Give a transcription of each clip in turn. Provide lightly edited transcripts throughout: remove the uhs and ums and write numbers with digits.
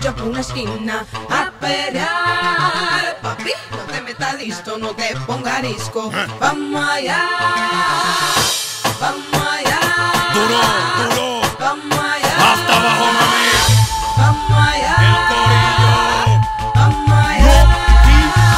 yo por una esquina a perrear. Papi, no te metas listo, no te pongas risco. Vamos allá, vamos allá. Duro, duro. Vamos allá. Hasta abajo, mami. Vamos allá. El corillo. Vamos allá. Notty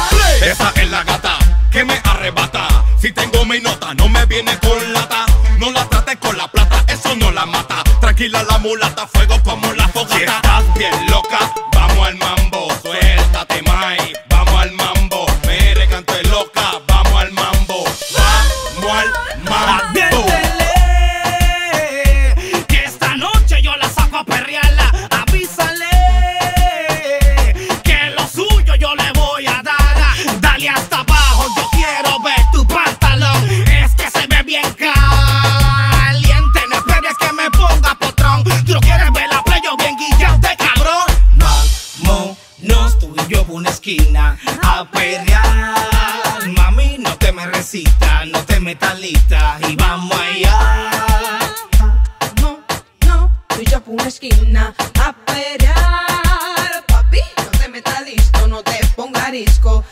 Play. Esa es la gata que me arrebata. Si tengo mi nota, no me viene con lata. No la trates con la plata, eso no la mata. Tranquila la mulata, fuego como la fogata. Si estás bien loca, vamos al mambo. Suéltate, mai, vamos al mambo. Mere, canto es loca, vamos al mambo. Vamos al mambo. Aviéntele, que esta noche yo la saco a perrearla. Avísale, que lo suyo yo le voy a dar. Dale hasta abajo, yo quiero ver tu pantalón. Es que se ve bien caliente, no esperes que me ponga potrón. Tú no quieres ver la playa bien guillante, cabrón. Vámonos tú y yo por una esquina a perrear. Mami, no te me resistas, no te metas lista y vamos allá. No, tú y yo por una esquina a perrear. Papi, no te metas listo, no te pongas risco.